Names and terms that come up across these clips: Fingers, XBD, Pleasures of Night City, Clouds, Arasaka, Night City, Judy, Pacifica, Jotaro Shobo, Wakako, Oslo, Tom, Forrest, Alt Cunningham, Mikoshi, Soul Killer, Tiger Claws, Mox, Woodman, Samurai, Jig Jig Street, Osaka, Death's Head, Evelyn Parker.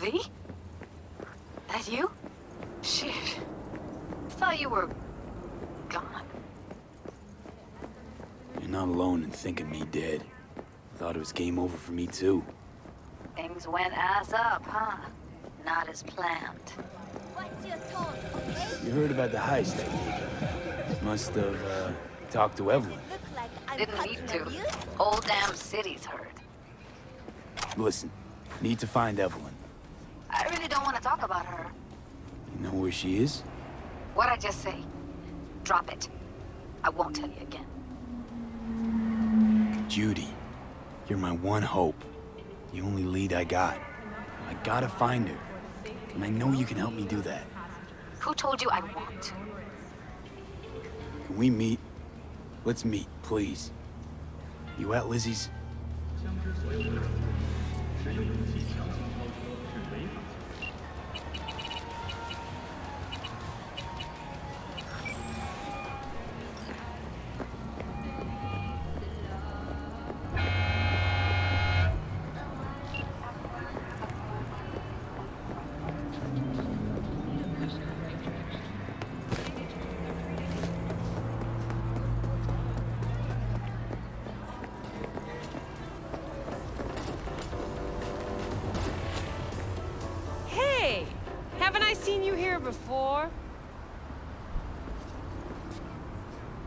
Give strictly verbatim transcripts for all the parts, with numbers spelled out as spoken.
V? That you? Shit. Thought you were gone. You're not alone in thinking me dead. Thought it was game over for me too. Things went ass up, huh? Not as planned. What's your tone, okay? You heard about the heist that weekend. Must have uh, talked to Evelyn. Didn't need to. Whole damn city's heard. Listen, need to find Evelyn. I really don't want to talk about her. You know where she is? What'd I just say? Drop it. I won't tell you again. Judy, you're my one hope. The only lead I got. I gotta find her. And I know you can help me do that. Who told you I won't? Can we meet? Let's meet, please. You at Lizzie's?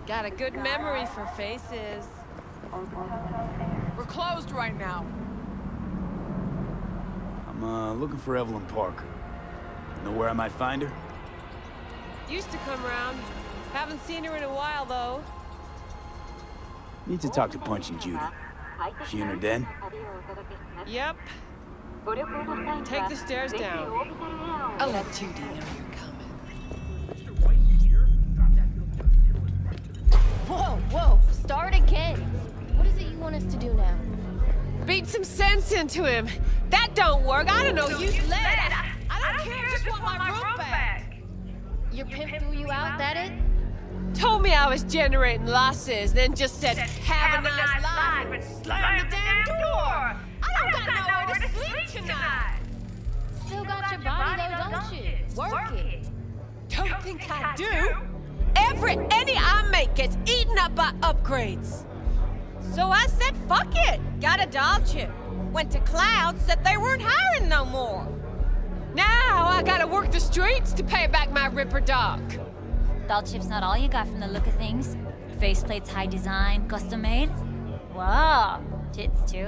Got a good memory for faces. We're closed right now. I'm uh, looking for Evelyn Parker. Know where I might find her? Used to come around. Haven't seen her in a while though. Need to talk to Punch and Judy. She in her den? Yep. Take the stairs down. I'll let Judy know you're coming. Whoa, start again. What is it you want us to do now? Beat some sense into him. That don't work. I don't know. You, you let it. I, I, don't I don't care. care. I just want, want my room back. back. Your pimp, pimp threw you out, that it? Told me I was generating losses, then just said, said have, have a nice life, life and slammed the damn door. door. I don't, I don't got, got nowhere, nowhere to sleep, sleep tonight. tonight. Still got, got your body, though, don't, don't you? Work it. it. Don't, don't think, think I, I do. do. Every any I make gets eaten up by upgrades. So I said, fuck it. Got a doll chip. Went to Clouds, said they weren't hiring no more. Now I gotta work the streets to pay back my Ripper Doc. Doll chip's not all you got from the look of things. Faceplate's high design, custom made. Wow, tits too.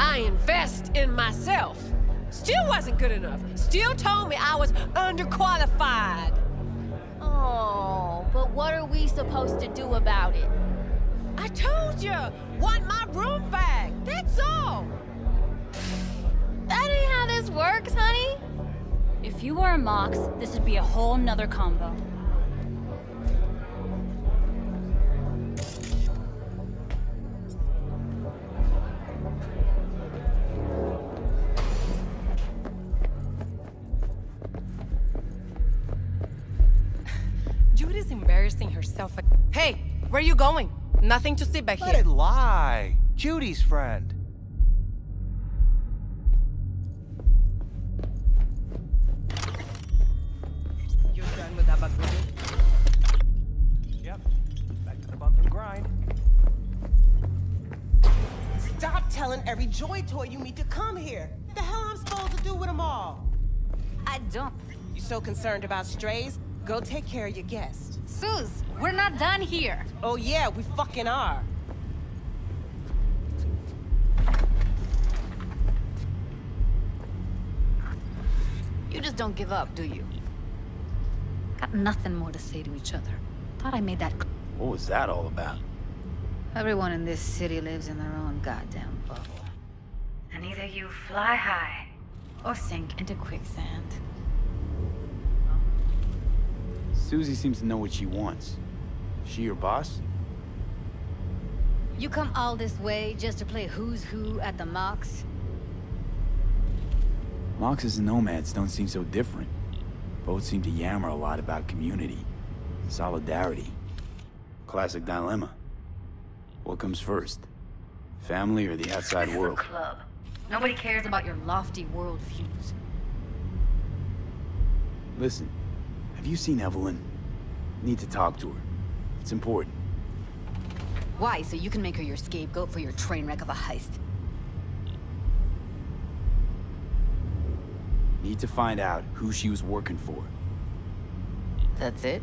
I invest in myself. Still wasn't good enough. Still told me I was underqualified. Oh, but what are we supposed to do about it? I told you, want my room back, that's all. That ain't how this works, honey. If you were a Mox, this would be a whole nother combo. Embarrassing herself. Hey, where are you going? Nothing to see back here. Let it lie. Judy's friend. You're done with that bug. Yep. Back to the bump and grind. Stop telling every joy toy you meet to come here. What the hell I'm supposed to do with them all? I don't. You so concerned about strays? Go take care of your guest. Suze, we're not done here. Oh yeah, we fucking are. You just don't give up, do you? Got nothing more to say to each other. Thought I made that clear. What was that all about? Everyone in this city lives in their own goddamn bubble. And either you fly high or sink into quicksand. Susie seems to know what she wants. She your boss? You come all this way just to play who's who at the Mox? Moxes and nomads don't seem so different. Both seem to yammer a lot about community, solidarity. Classic dilemma. What comes first? Family or the outside world? Club. Nobody cares about your lofty world views. Listen, have you seen Evelyn? Need to talk to her. It's important. Why? So you can make her your scapegoat for your train wreck of a heist? Need to find out who she was working for. That's it?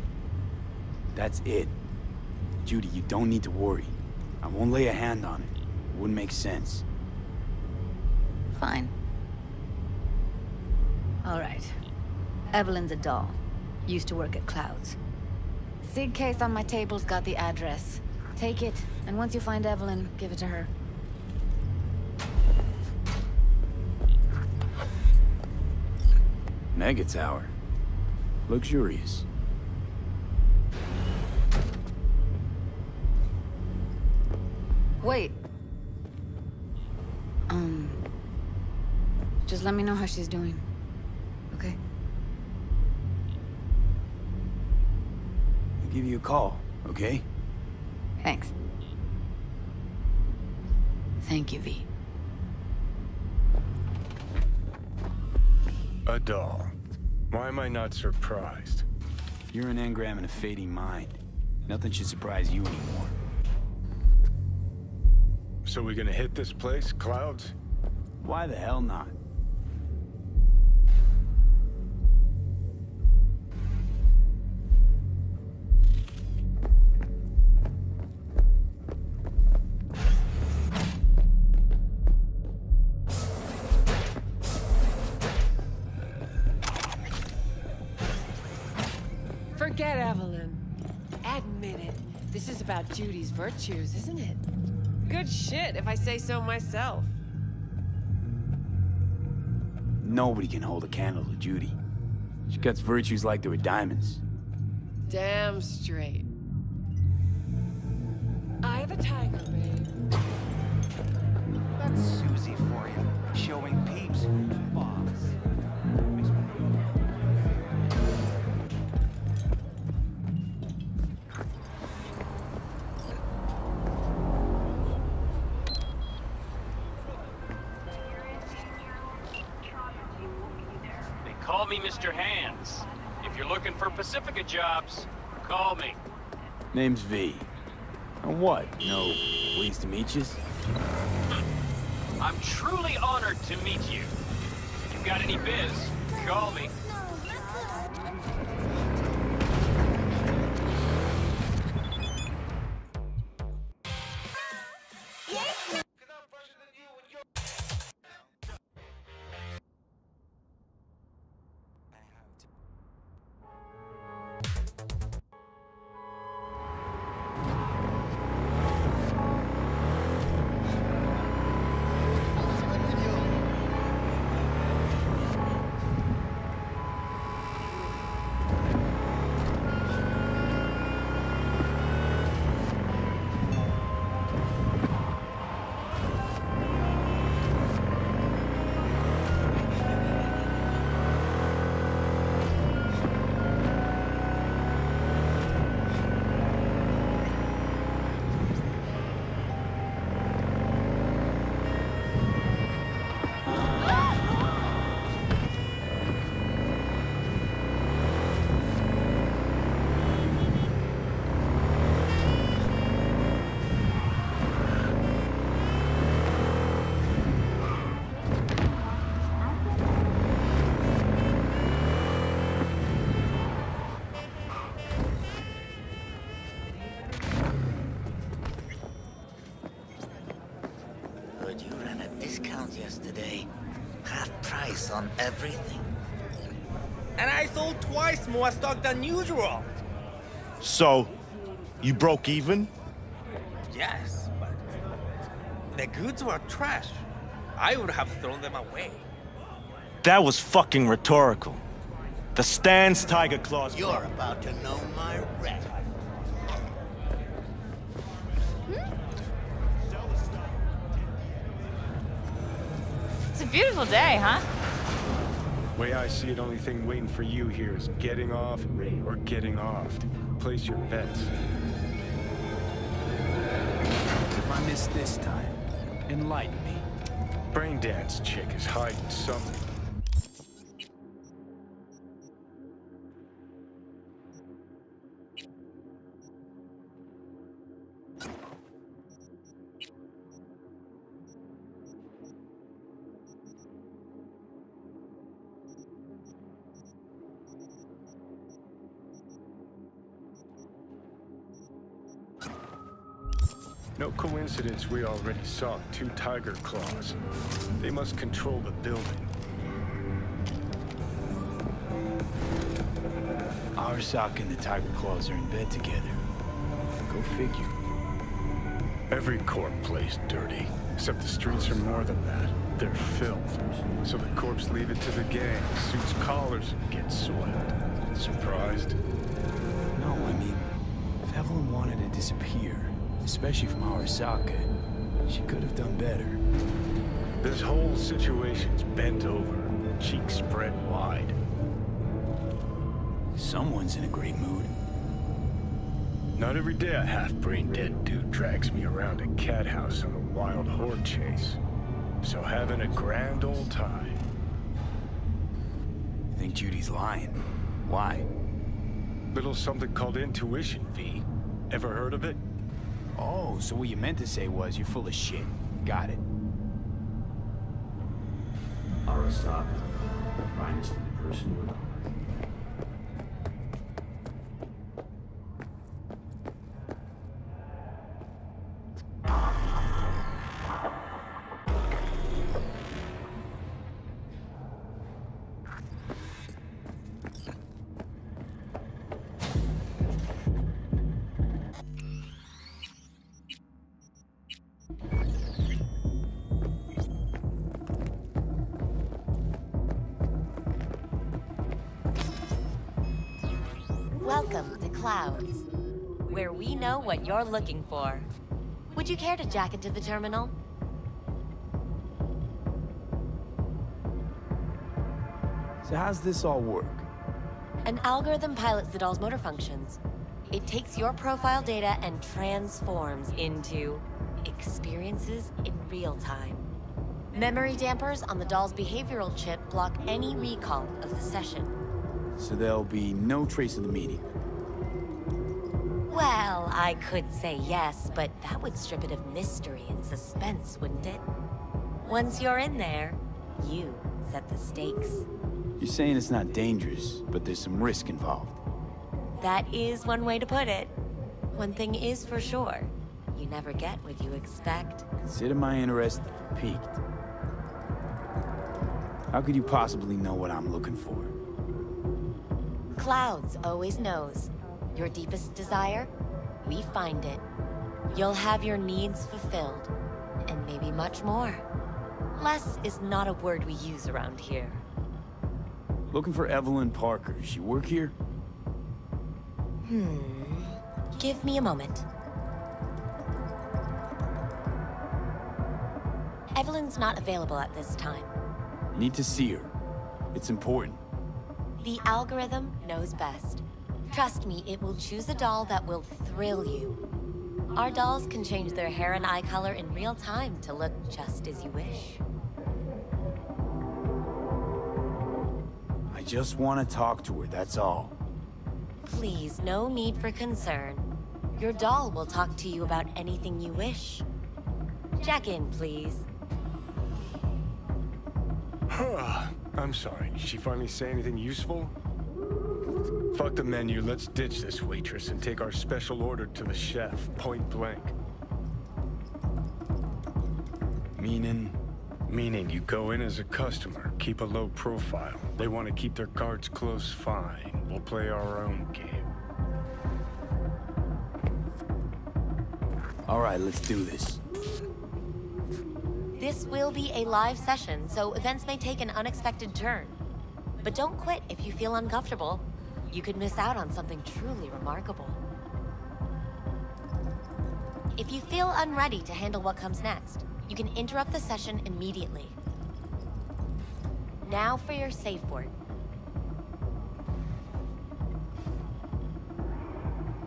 That's it. Judy, you don't need to worry. I won't lay a hand on it. It wouldn't make sense. Fine. All right. Evelyn's a doll. Used to work at Clouds. Sig case on my table's got the address. Take it, and once you find Evelyn, give it to her. Mega Tower. Luxurious. Wait. Um... Just let me know how she's doing. Okay? I'll give you a call, okay? Thanks. Thank you, V. A doll. Why am I not surprised? You're an engram in a fading mind. Nothing should surprise you anymore. So we're gonna hit this place, Clouds? Why the hell not? Forget Evelyn. Admit it. This is about Judy's virtues, isn't it? Good shit, if I say so myself. Nobody can hold a candle to Judy. She cuts virtues like they were diamonds. Damn straight. Eye the tiger, babe. That's Susie for you. Showing peeps. Boss. Mister Hands. If you're looking for Pacifica jobs, call me. Name's V. And what? No, pleased to meet you. I'm truly honored to meet you. If you've got any biz, call me. On everything. And I sold twice more stock than usual. So, you broke even? Yes, but the goods were trash. I would have thrown them away. That was fucking rhetorical. The stands Tiger Claws. You're broke. About to know my wreck. Hmm? It's a beautiful day, huh? The way I see it, only thing waiting for you here is getting off or getting off. Place your bets. If I miss this time, enlighten me. brain dance chick is hiding something. No coincidence we already saw two Tiger Claws. They must control the building. Arasaka and the Tiger Claws are in bed together. Go figure. Every corp plays dirty, except the streets are more than that. They're filth. So the corpse leave it to the gang, suits collars, and gets soiled. Surprised? No, I mean, if Evelyn wanted to disappear, especially from Arasaka, she could have done better. This whole situation's bent over, cheeks spread wide. Someone's in a great mood. Not every day a half-brained dead dude drags me around a cat house on a wild horde chase. So having a grand old time. You think Judy's lying? Why? Little something called intuition, V. Ever heard of it? Oh, so what you meant to say was you're full of shit. Got it. Arasaka, the finest person you know. Welcome to Clouds, where we know what you're looking for. Would you care to jack into the terminal? So how's this all work? An algorithm pilots the doll's motor functions. It takes your profile data and transforms into experiences in real time. Memory dampers on the doll's behavioral chip block any recall of the session. So there'll be no trace of the meeting? Well, I could say yes, but that would strip it of mystery and suspense, wouldn't it? Once you're in there, you set the stakes. You're saying it's not dangerous, but there's some risk involved. That is one way to put it. One thing is for sure. You never get what you expect. Consider my interest piqued. How could you possibly know what I'm looking for? Clouds always knows. Your deepest desire, we find it. You'll have your needs fulfilled, and maybe much more. Less is not a word we use around here. Looking for Evelyn Parker. Does she work here? Hmm. Give me a moment. Evelyn's not available at this time. Need to see her. It's important. The algorithm knows best. Trust me, it will choose a doll that will thrill you. Our dolls can change their hair and eye color in real time to look just as you wish. I just want to talk to her, that's all. Please, no need for concern. Your doll will talk to you about anything you wish. Check in, please. I'm sorry, did she finally say anything useful? Fuck the menu, let's ditch this waitress and take our special order to the chef, point blank. Meaning? Meaning you go in as a customer, keep a low profile. They want to keep their cards close, fine. We'll play our own game. Alright, let's do this. This will be a live session, so events may take an unexpected turn. But don't quit if you feel uncomfortable. You could miss out on something truly remarkable. If you feel unready to handle what comes next, you can interrupt the session immediately. Now for your safe word.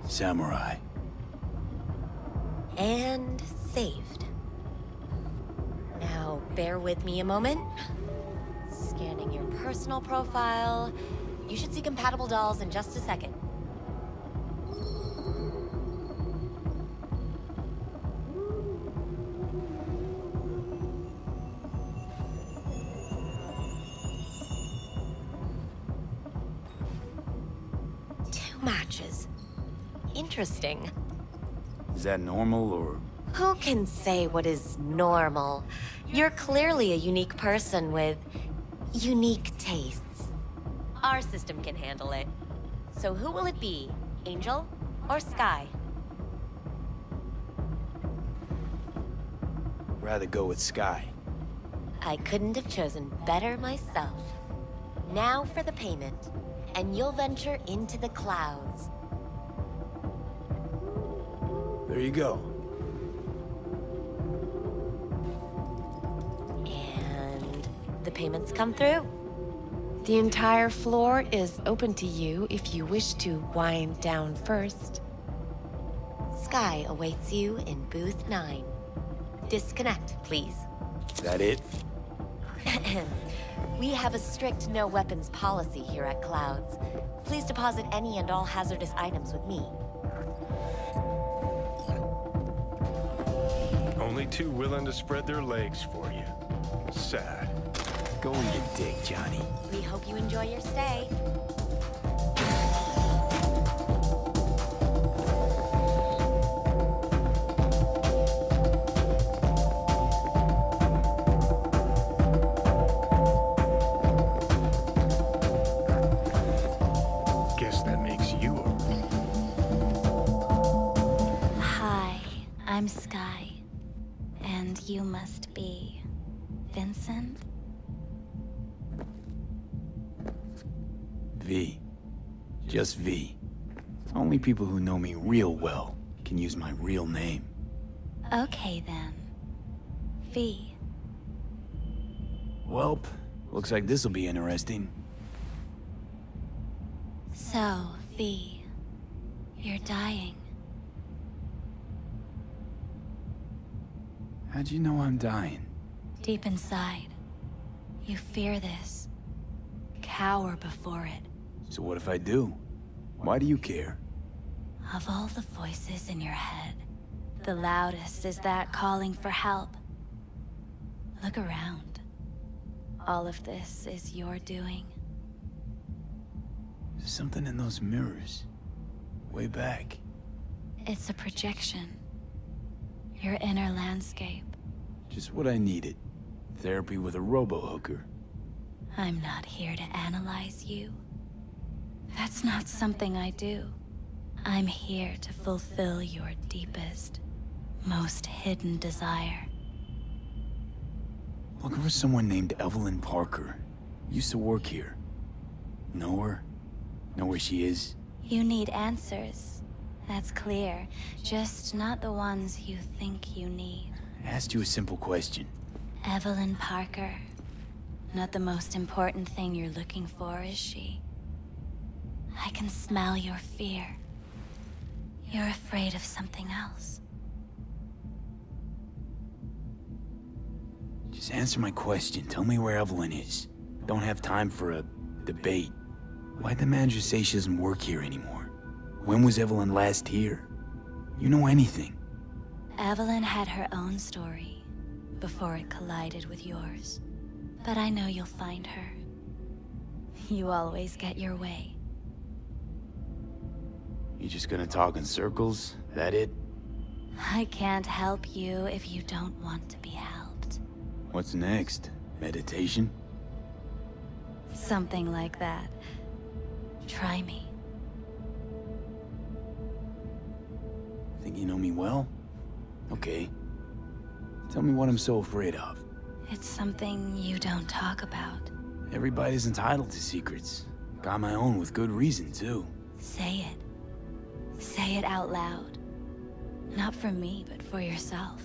Samurai. And saved. Now, bear with me a moment. Scanning your personal profile. You should see compatible dolls in just a second. Two matches. Interesting. Is that normal or...? Who can say what is normal? You're clearly a unique person with unique tastes. Our system can handle it. So who will it be? Angel or Sky? Rather go with Sky. I couldn't have chosen better myself. Now for the payment, and you'll venture into the clouds. There you go. The payments come through. The entire floor is open to you if you wish to wind down first. Sky awaits you in booth nine. Disconnect, please. Is that it? We have a strict no weapons policy here at Clouds. Please deposit any and all hazardous items with me. Only two willing to spread their legs for you. Sad. Go in your dick, Johnny. We hope you enjoy your stay. Guess that makes you a... Hi, I'm Sky. And you must be... Vincent? V. Just V. Only people who know me real well can use my real name. Okay then. V. Welp, looks like this'll be interesting. So, V, you're dying. How'd you know I'm dying? Deep inside, you fear this. Cower before it. So what if I do? Why do you care? Of all the voices in your head, the loudest is that calling for help. Look around. All of this is your doing. There's something in those mirrors. Way back. It's a projection. Your inner landscape. Just what I needed. Therapy with a robo-hooker. I'm not here to analyze you. That's not something I do. I'm here to fulfill your deepest, most hidden desire. Looking for someone named Evelyn Parker. Used to work here. Know her? Know where she is? You need answers. That's clear. Just not the ones you think you need. I asked you a simple question. Evelyn Parker. Not the most important thing you're looking for, is she? I can smell your fear. You're afraid of something else. Just answer my question. Tell me where Evelyn is. Don't have time for a debate. Why'd the manager say she doesn't work here anymore? When was Evelyn last here? You know anything? Evelyn had her own story before it collided with yours. But I know you'll find her. You always get your way. You just gonna talk in circles? That it? I can't help you if you don't want to be helped. What's next? Meditation? Something like that. Try me. Think you know me well? Okay. Tell me what I'm so afraid of. It's something you don't talk about. Everybody's entitled to secrets. Got my own with good reason, too. Say it. Say it out loud. Not for me, but for yourself.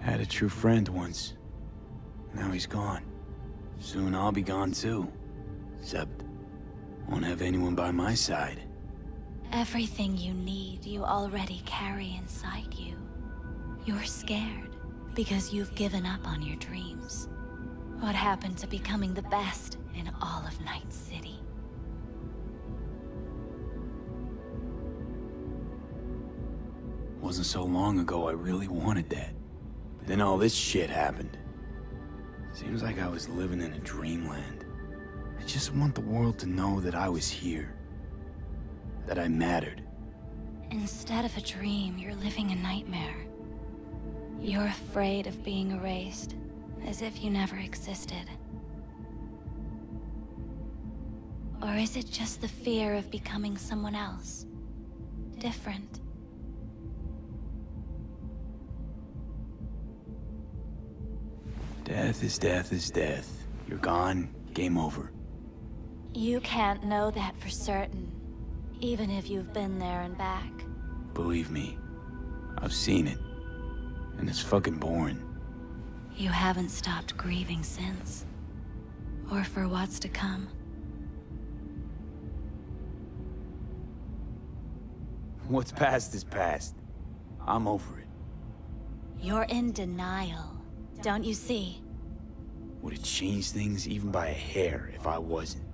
Had a true friend once. Now he's gone. Soon I'll be gone too. Except Won't have anyone by my side. Everything you need, you already carry inside you. You're scared because you've given up on your dreams. What happened to becoming the best in all of Night City? Wasn't so long ago I really wanted that. But then all this shit happened. Seems like I was living in a dreamland. I just want the world to know that I was here. That I mattered. Instead of a dream, you're living a nightmare. You're afraid of being erased, as if you never existed. Or is it just the fear of becoming someone else? Different. Death is death is death. You're gone, game over. You can't know that for certain, even if you've been there and back. Believe me, I've seen it, and it's fucking boring. You haven't stopped grieving since, or for what's to come. What's past is past. I'm over it. You're in denial. Don't you see? Would it change things even by a hair if I wasn't?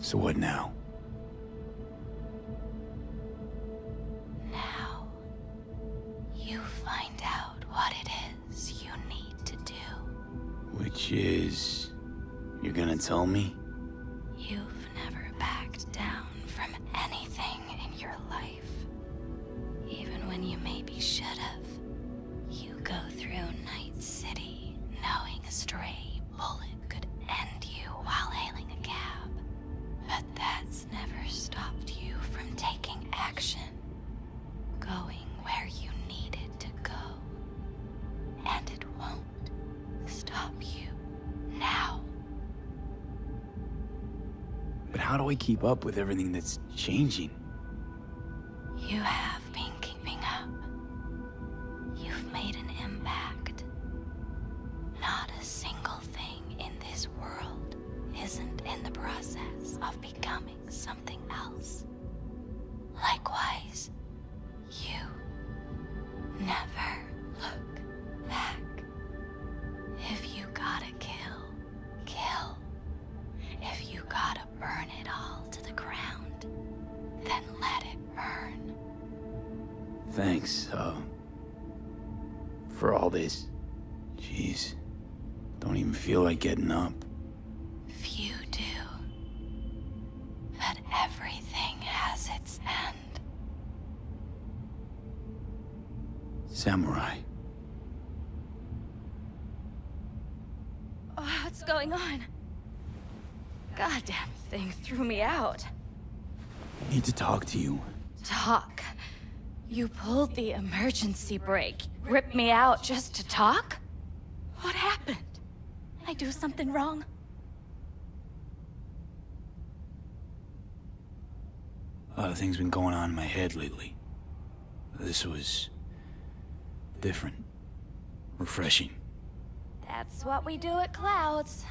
So what now? Now, you find out what it is you need to do. Which is... you're gonna tell me? You've never backed down from anything in your life. Even when you maybe should've. You go through Night City, knowing a stray bullet could end you while hailing a cab. But that's never stopped you from taking action. Going where you needed to go. And it won't stop you now. But how do I keep up with everything that's changing? You have been keeping up. You've made an impact. Not a single thing in this world isn't in the process of becoming something else. Likewise, you never look back. If you gotta kill, kill. If you gotta burn it all to the ground, then let it burn. Thanks, uh... for all this. Jeez. Don't even feel like getting up. Few do. But everything has its end. Samurai. Oh, what's going on? Goddamn thing threw me out. I need to talk to you. Talk? You pulled the emergency brake, ripped me out just to talk? What happened? I do something wrong? A lot of things been going on in my head lately. This was... different. Refreshing. That's what we do at Clouds.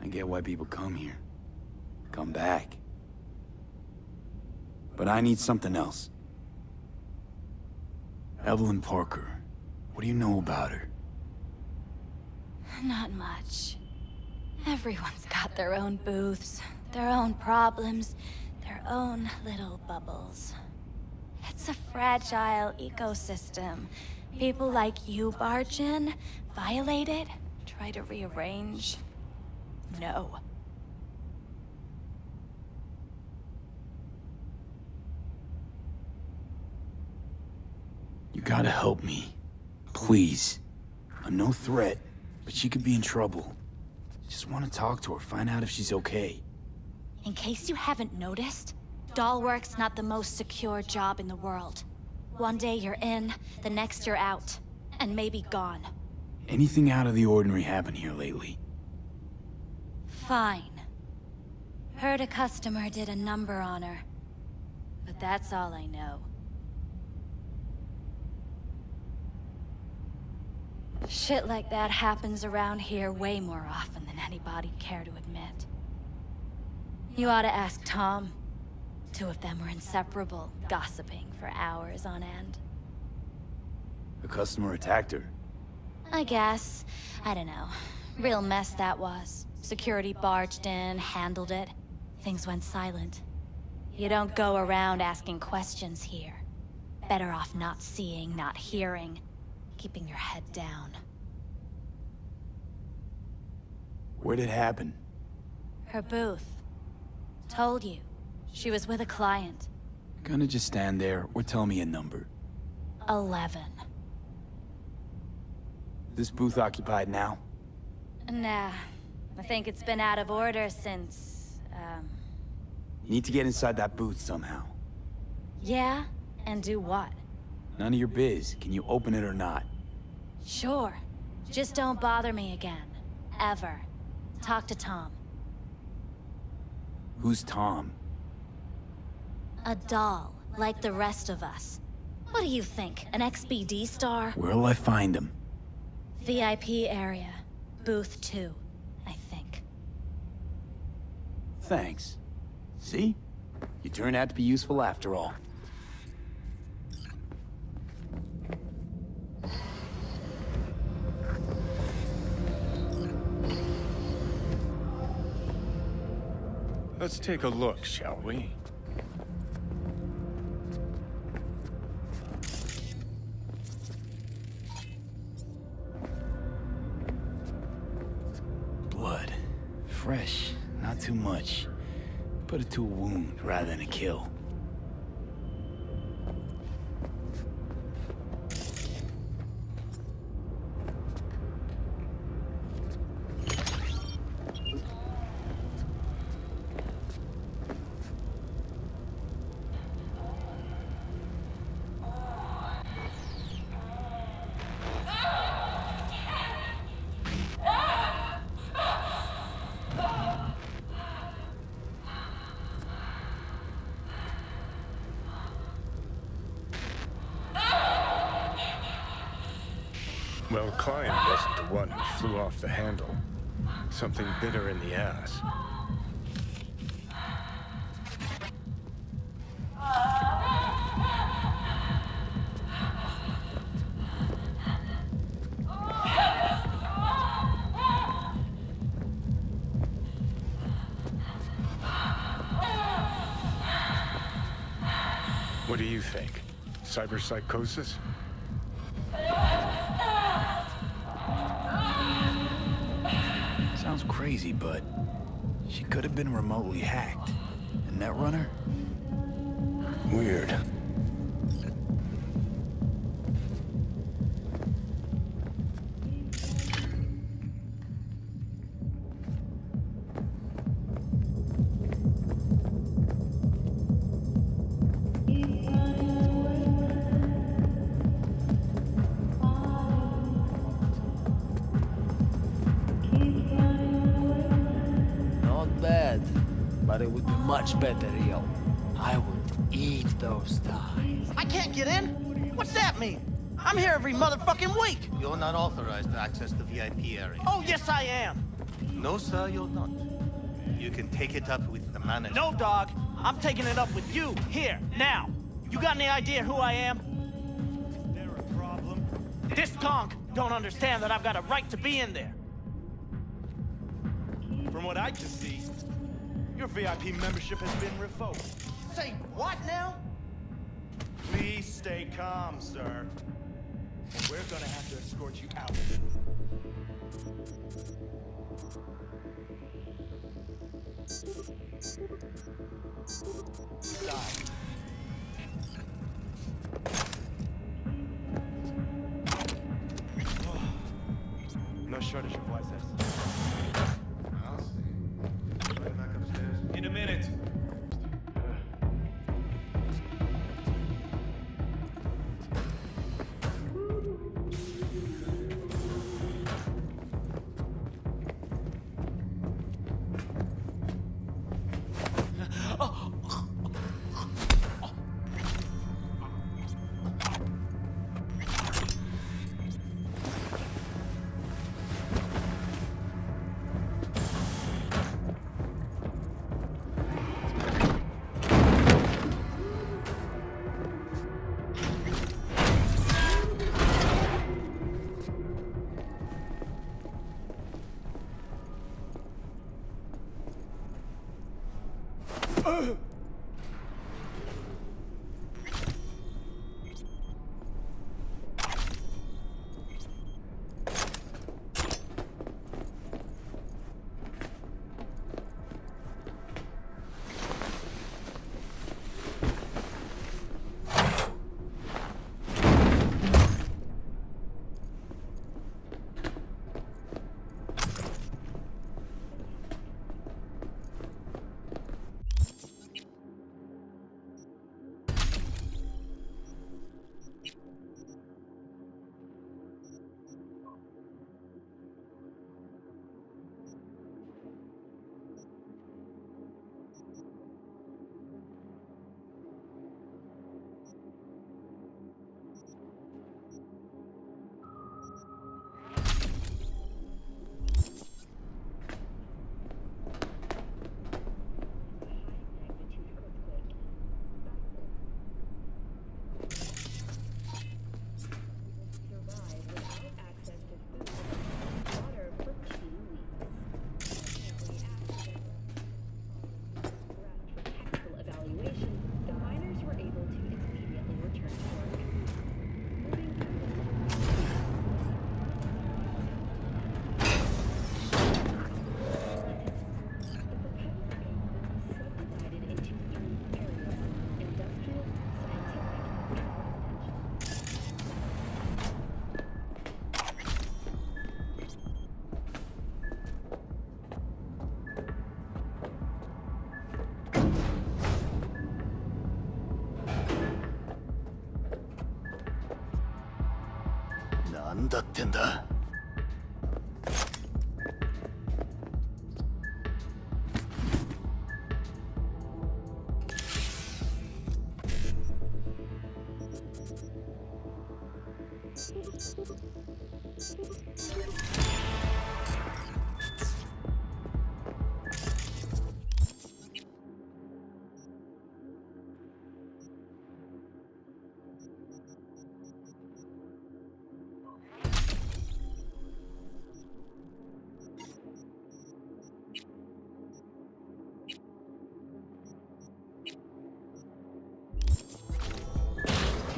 I get why people come here. Come back. But I need something else. Evelyn Parker. What do you know about her? Not much. Everyone's got their own booths, their own problems, their own little bubbles. It's a fragile ecosystem. People like you barge in, violate it, try to rearrange. No. You gotta help me. Please. I'm no threat, but she could be in trouble. Just want to talk to her, find out if she's okay. In case you haven't noticed, dollwork's not the most secure job in the world. One day you're in, the next you're out, and maybe gone. Anything out of the ordinary happened here lately? Fine. Heard a customer did a number on her. But that's all I know. Shit like that happens around here way more often than anybody'd care to admit. You ought to ask Tom. Two of them were inseparable, gossiping for hours on end. A customer attacked her? I guess. I don't know. Real mess that was. Security barged in, handled it. Things went silent. You don't go around asking questions here. Better off not seeing, not hearing. Keeping your head down. Where did it happen? Her booth. Told you. She was with a client. Gonna just stand there or tell me a number. Eleven. This booth occupied now? Nah. I think it's been out of order since, um... You need to get inside that booth somehow. Yeah? And do what? None of your biz. Can you open it or not? Sure. Just don't bother me again. Ever. Talk to Tom. Who's Tom? A doll, like the rest of us. What do you think, an X B D star? Where'll I find him? V I P area. Booth two, I think. Thanks. See? You turn out to be useful after all. Let's take a look, shall we? Blood. Fresh. Not too much. Put it to a wound rather than a kill. The handle. Something bitter in the ass. What do you think? Cyberpsychosis? Sounds crazy, but she could have been remotely hacked. A netrunner? Weird. Better real. I will eat those thighs. I can't get in? What's that mean? I'm here every motherfucking week! You're not authorized to access the V I P area. Oh, yes I am! No, sir, you're not. You can take it up with the manager. No, dog! I'm taking it up with you, here, now! You got any idea who I am? Is there a problem? This conch don't understand that I've got a right to be in there. From what I can see, your V I P membership has been revoked. Say what now? Please stay calm, sir. We're gonna have to escort you out. Stop. Oh. No shortage of voices. In a minute. だってんだ。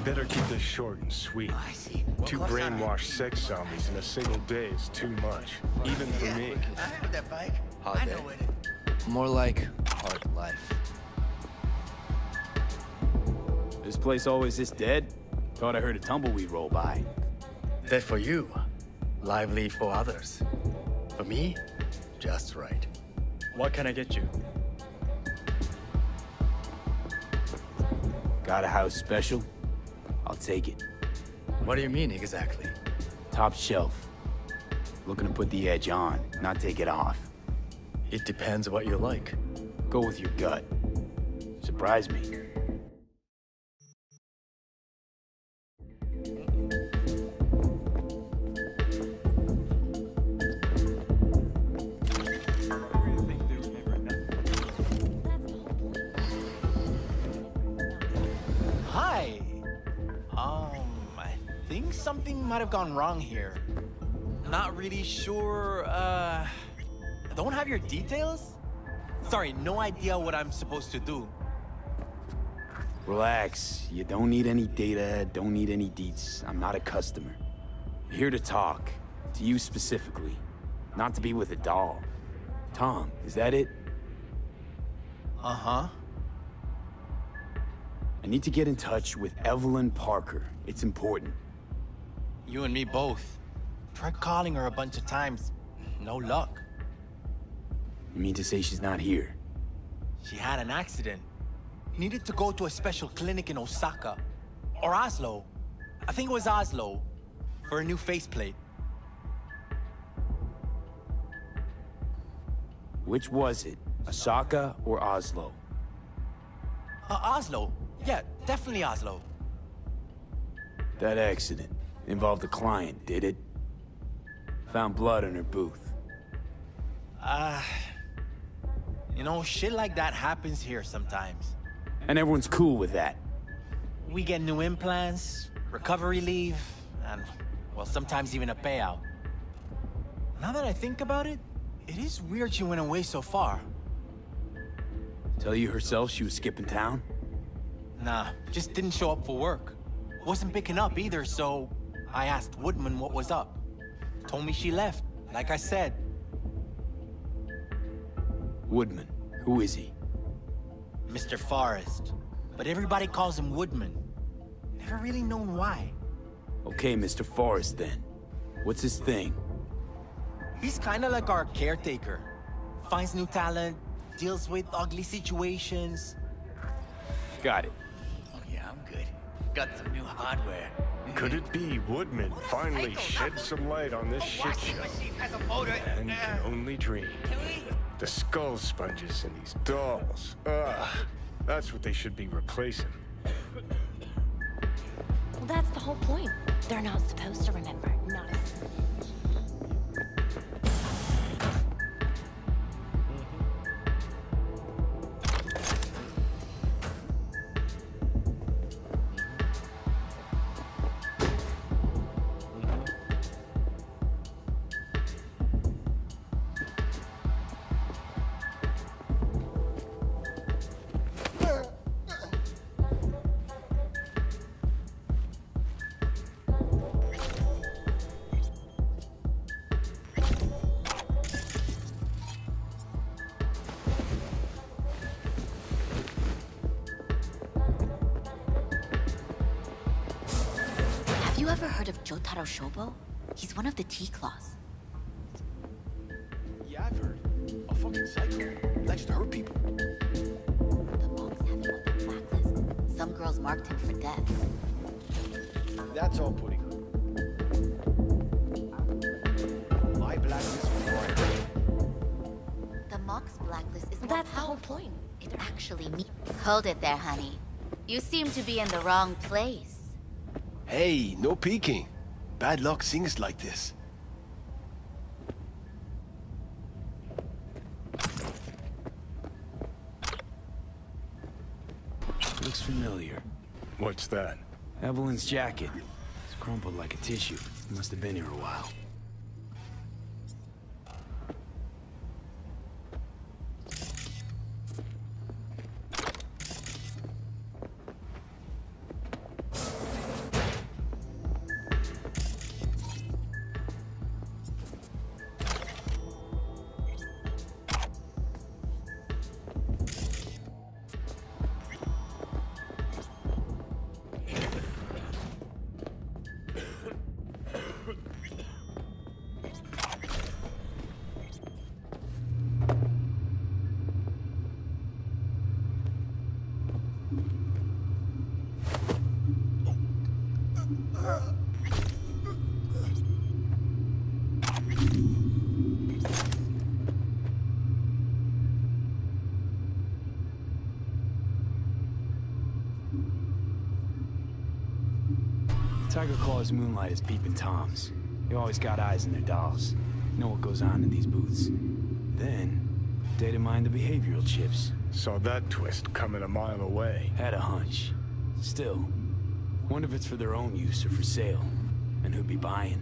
Better keep this short and sweet. Oh, I see. Two brainwashed sex zombies in a single day is too much, even for yeah, me. I have that bike. Hard I day. Know it. More like hard life. This place always this dead? Thought I heard a tumbleweed roll by. Dead for you, lively for others. For me, just right. What can I get you? Got a house special? I'll take it. What do you mean exactly? Top shelf. Looking to put the edge on, not take it off. It depends what you like. Go with your gut. Surprise me. Might have gone wrong here. Not really sure. Uh, I don't have your details. Sorry, no idea what I'm supposed to do. Relax. You don't need any data, don't need any deets. I'm not a customer. I'm here to talk. To you specifically. Not to be with a doll. Tom, is that it? Uh-huh. I need to get in touch with Evelyn Parker. It's important. You and me both. Tried calling her a bunch of times. No luck. You mean to say she's not here? She had an accident. Needed to go to a special clinic in Osaka. Or Oslo. I think it was Oslo. For a new faceplate. Which was it? Osaka or Oslo? Uh, Oslo. Yeah, definitely Oslo. That accident. Involved the client, did it? Found blood in her booth. Ah, uh, you know, shit like that happens here sometimes. And everyone's cool with that. We get new implants, recovery leave, and, well, sometimes even a payout. Now that I think about it, it is weird she went away so far. Tell you herself she was skipping town? Nah, just didn't show up for work. Wasn't picking up either, so I asked Woodman what was up. Told me she left, like I said. Woodman, who is he? Mister Forrest. But everybody calls him Woodman. Never really known why. Okay, Mister Forrest then. What's his thing? He's kinda like our caretaker. Finds new talent, deals with ugly situations. Got it. Oh yeah, I'm good. Got some new hardware. Could it be Woodman finally shed some light on this shit show? And can only dream. The skull sponges in these dolls. Ugh, that's what they should be replacing. Well, that's the whole point. They're not supposed to remember. Not a Jotaro Shobo? He's one of the T-Claws. Yeah, I've heard. A fucking psycho. Likes to hurt people. The Mox have him on their blacklist. Some girls marked him for death. That's all pretty good. My blacklist was right. The Mox blacklist is That's the whole point. It actually means... Hold it there, honey. You seem to be in the wrong place. Hey, no peeking. Bad luck sings like this. Looks familiar. What's that? Evelyn's jacket. It's crumpled like a tissue. It must have been here a while. Tiger Claws' moonlight is peeping Tom's. They always got eyes in their dolls. Know what goes on in these booths. Then, data mine the behavioral chips. Saw that twist coming a mile away. Had a hunch. Still, wonder if it's for their own use or for sale. And who'd be buying?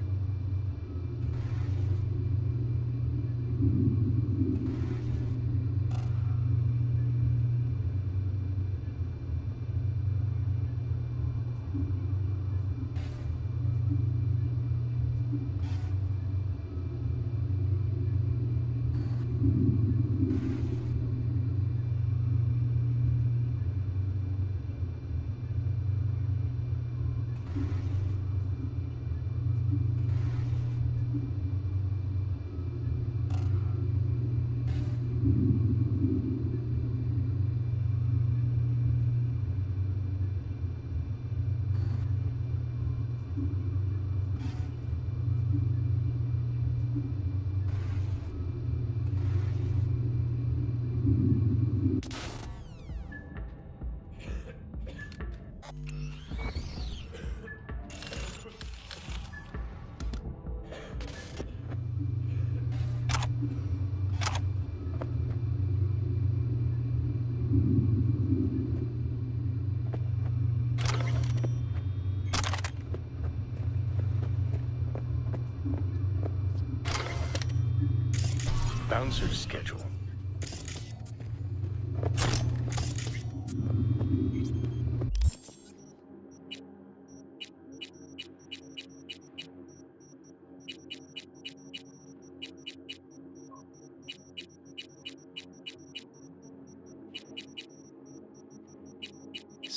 Bouncer schedule.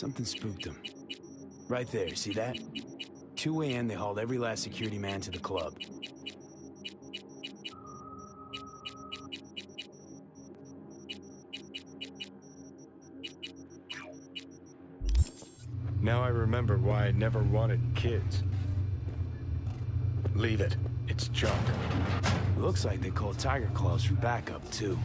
Something spooked them. Right there, see that? two A M in, they hauled every last security man to the club. Now I remember why I never wanted kids. Leave it. It's junk. Looks like they called Tiger Claws for backup, too.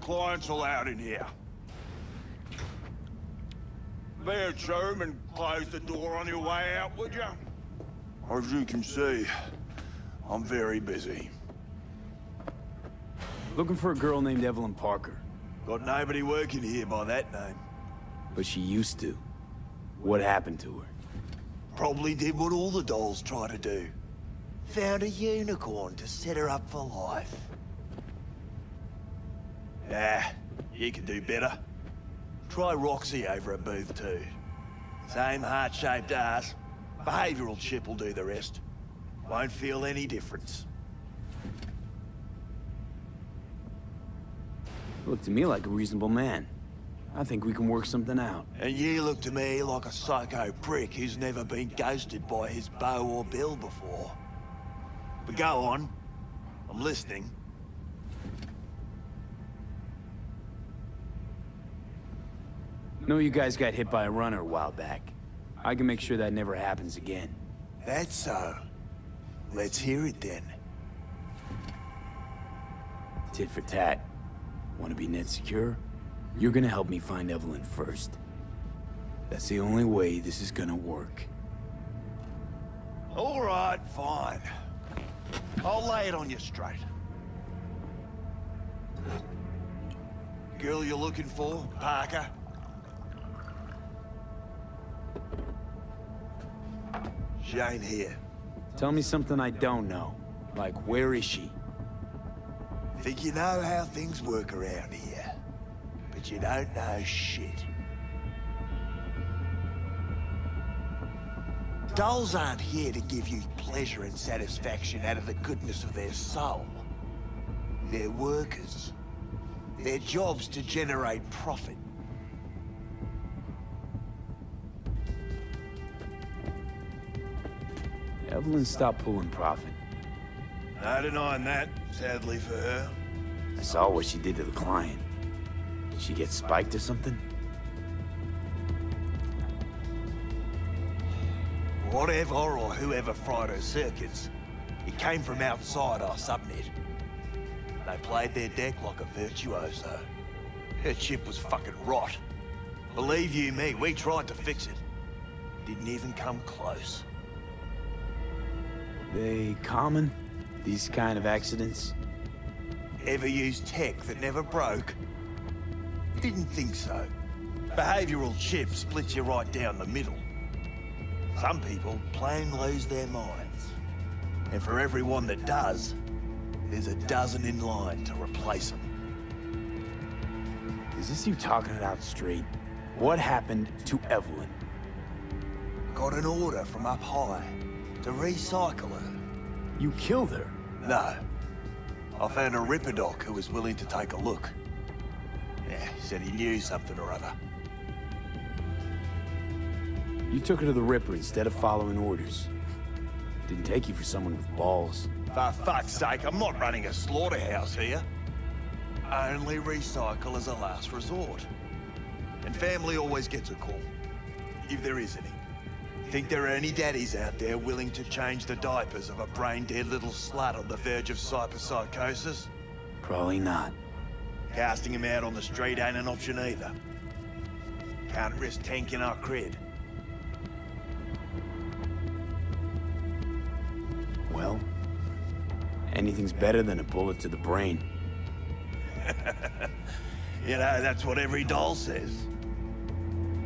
Clients allowed in here. Bear Sherman, and close the door on your way out, would you? As you can see, I'm very busy. Looking for a girl named Evelyn Parker. Got nobody working here by that name. But she used to. What happened to her? Probably did what all the dolls try to do. Found a unicorn to set her up for life. Ah, you can do better. Try Roxy over a booth too. Same heart-shaped ass. Behavioural chip will do the rest. Won't feel any difference. Look to me like a reasonable man. I think we can work something out. And you look to me like a psycho prick who's never been ghosted by his beau or bill before. But go on. I'm listening. No, you guys got hit by a runner a while back. I can make sure that never happens again. That's so. Let's hear it then. Tit for tat. Want to be net secure? You're gonna help me find Evelyn first. That's the only way this is gonna work. All right, fine. I'll lay it on you straight. Girl you're looking for, Parker? She ain't here. Tell me something I don't know. Like, where is she? Think you know how things work around here. But you don't know shit. Dolls aren't here to give you pleasure and satisfaction out of the goodness of their soul. They're workers. Their job's to generate profit. Evelyn stopped pulling profit. No denying that, sadly for her. I saw what she did to the client. Did she get spiked or something? Whatever or whoever fried her circuits, it came from outside our subnet. They played their deck like a virtuoso. Her chip was fucking rot. Believe you me, we tried to fix it. Didn't even come close. They common, these kind of accidents? Ever used tech that never broke? Didn't think so. Behavioural chip splits you right down the middle. Some people plain lose their minds. And for everyone that does, there's a dozen in line to replace them. Is this you talking it out straight? What happened to Evelyn? Got an order from up high. To recycle her. You killed her? No. I found a Ripper Doc who was willing to take a look. Yeah, he said he knew something or other. You took her to the Ripper instead of following orders. Didn't take you for someone with balls. For fuck's sake, I'm not running a slaughterhouse here. I only recycle as a last resort. And family always gets a call. If there is any. Think there are any daddies out there willing to change the diapers of a brain-dead little slut on the verge of cyberpsychosis? Probably not. Casting him out on the street ain't an option either. Can't risk tanking our cred. Well, anything's better than a bullet to the brain. You know, that's what every doll says.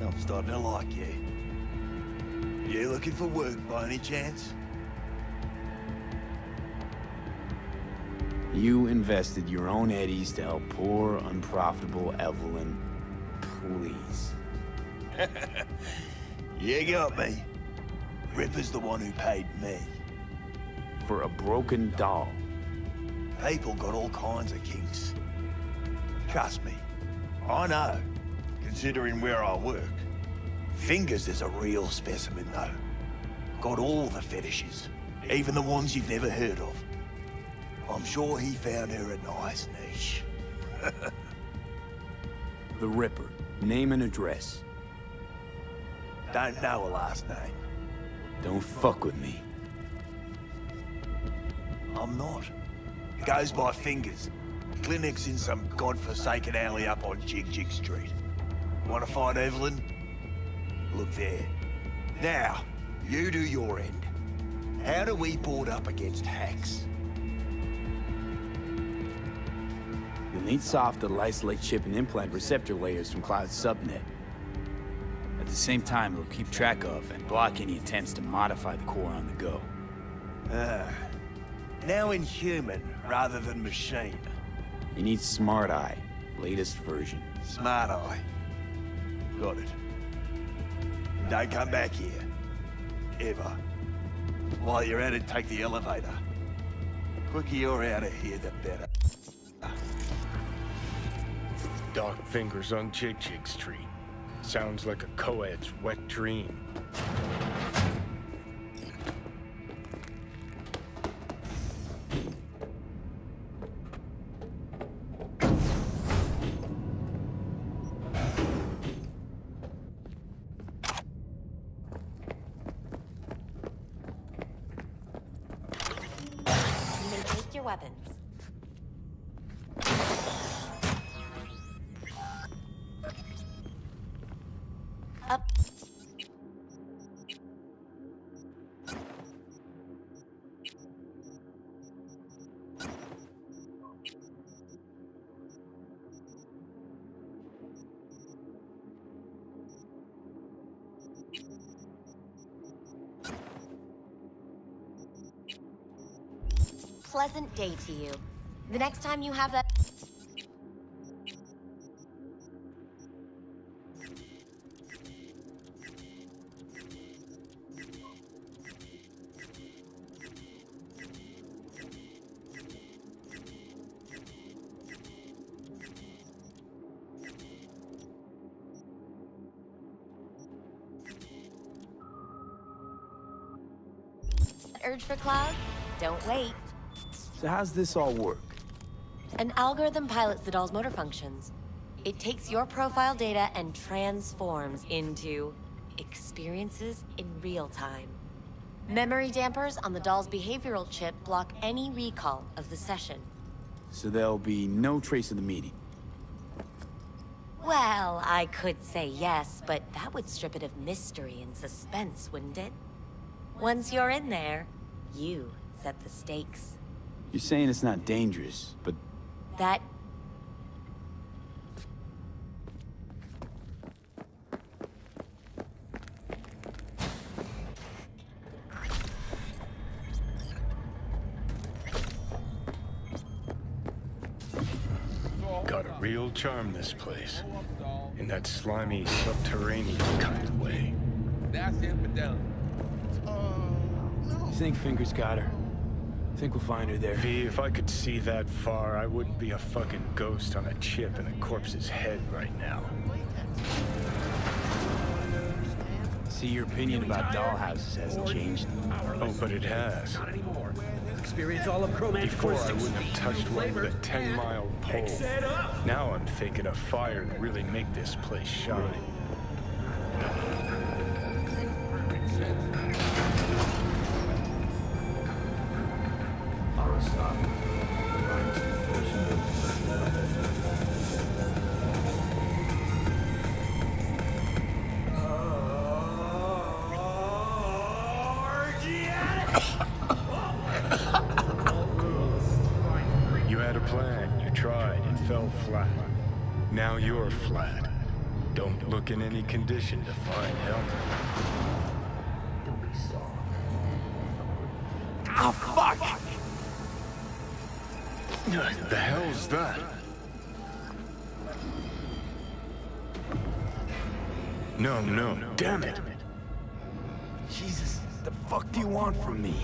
No. Starting to like you. You looking for work by any chance? You invested your own eddies to help poor, unprofitable Evelyn. Please. You got me. Ripper's the one who paid me. For a broken doll. People got all kinds of kinks. Trust me, I know, considering where I work. Fingers is a real specimen, though. Got all the fetishes, even the ones you've never heard of. I'm sure he found her a nice niche. The Ripper. Name and address. Don't know her last name. Don't fuck with me. I'm not. Goes by Fingers. Clinic's in some godforsaken alley up on Jig Jig Street. Want to find Evelyn? Look there. Now, you do your end. How do we board up against hacks? You'll need software to isolate chip and implant receptor layers from Cloud's subnet. At the same time, it'll keep track of and block any attempts to modify the core on the go. Ah. Now in human, rather than machine. You need Smart Eye, latest version. Smart Eye. Got it. Don't come back here. Ever. While you're at it, take the elevator. Quicker you're out of here, the better. Dark Fingers on Jig Jig Street. Sounds like a co-ed's wet dream. Pleasant day to you. The next time you have that... Urge for Clouds? Don't wait. So how's this all work? An algorithm pilots the doll's motor functions. It takes your profile data and transforms into experiences in real time. Memory dampers on the doll's behavioral chip block any recall of the session. So there'll be no trace of the meeting? Well, I could say yes, but that would strip it of mystery and suspense, wouldn't it? Once you're in there, you set the stakes. You're saying it's not dangerous, but... That... Got a real charm, this place. In that slimy, subterranean kind of way. That's infidelity. You think Fingers got her? I think we'll find her there. V, if I could see that far, I wouldn't be a fucking ghost on a chip in a corpse's head right now. See, your opinion about dollhouses hasn't changed. Oh, but it has. Not anymore. Experience all of Chromatic Before, I wouldn't have touched one with a ten-mile pole. Now I'm thinking a fire to really make this place shine. Don't look in any condition to find help. Don't be soft. Oh, fuck! What the hell's that? No, no, no. Damn it! Jesus, the fuck do you want from me?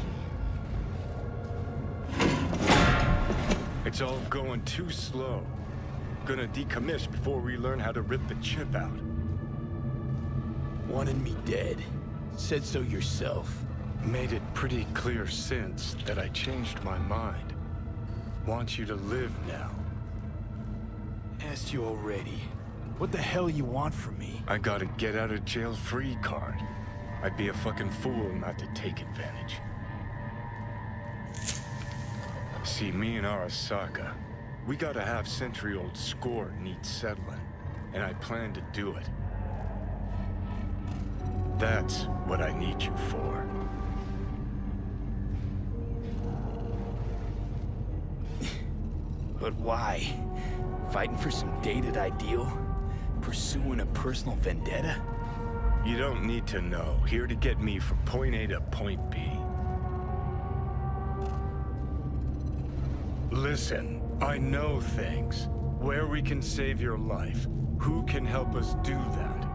It's all going too slow. Gonna decommission before we learn how to rip the chip out. Wanted me dead. Said so yourself. Made it pretty clear since that I changed my mind. Want you to live now. Asked you already. What the hell you want from me? I got a get out of jail free card. I'd be a fucking fool not to take advantage. See, me and Arasaka, we got a half-century-old score needs settling, and I plan to do it. That's what I need you for. But why? Fighting for some dated ideal? Pursuing a personal vendetta? You don't need to know. Here to get me from point A to point B. Listen, I know things. Where we can save your life. Who can help us do that?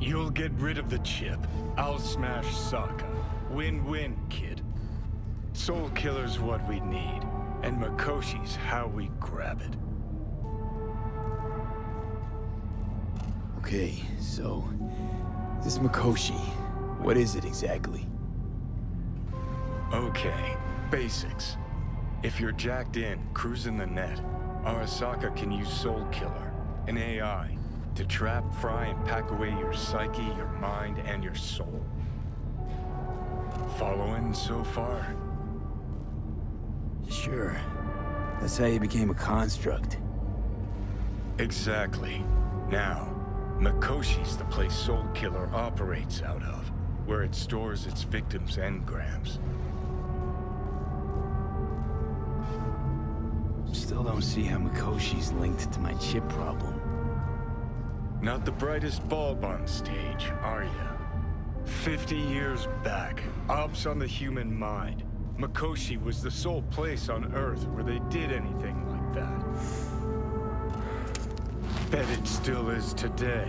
You'll get rid of the chip. I'll smash Saka. Win-win, kid. Soul Killer's what we need, and Mikoshi's how we grab it. Okay, so this Mikoshi, what is it exactly? Okay, basics. If you're jacked in, cruising the net, Arasaka can use Soul Killer, an A I, to trap, fry, and pack away your psyche, your mind, and your soul. Following so far? Sure. That's how you became a construct. Exactly. Now, Mikoshi's the place Soul Killer operates out of, where it stores its victims' engrams. Still don't see how Mikoshi's linked to my chip problem. Not the brightest bulb on stage, are you? Fifty years back, ops on the human mind. Mikoshi was the sole place on Earth where they did anything like that. Bet it still is today.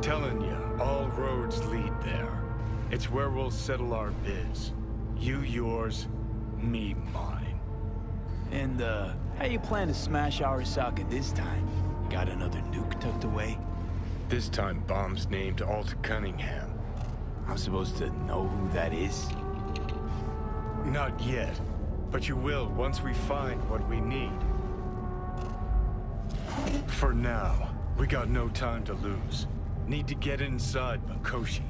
Telling you, all roads lead there. It's where we'll settle our biz. You yours, me mine. And, uh... how you plan to smash Arasaka this time? Got another nuke tucked away? This time, bomb's named Alt Cunningham. I'm supposed to know who that is? Not yet, but you will once we find what we need. For now, we got no time to lose. Need to get inside Mikoshi.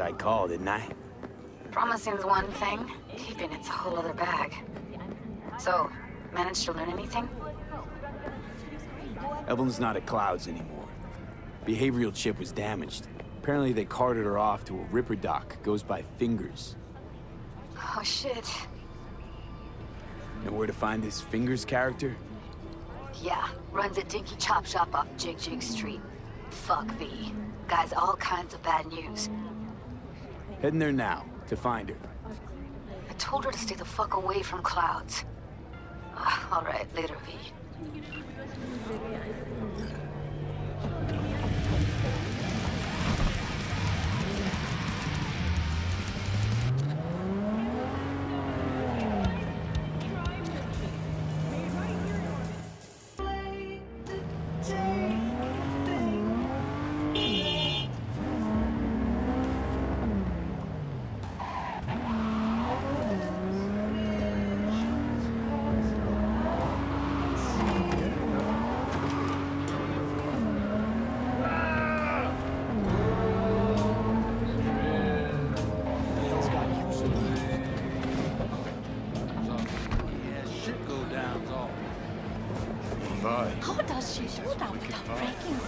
I called, didn't I? Promising's one thing, keeping it's a whole other bag. So, managed to learn anything? Evelyn's not at Clouds anymore. Behavioral chip was damaged. Apparently they carted her off to a ripper dock, goes by Fingers. Oh shit. Know where to find this Fingers character? Yeah, runs a dinky chop shop off Jig Jig Street. Fuck me. Guy's all kinds of bad news. Heading there now, to find her. I told her to stay the fuck away from Clouds. Uh, Alright, later, V.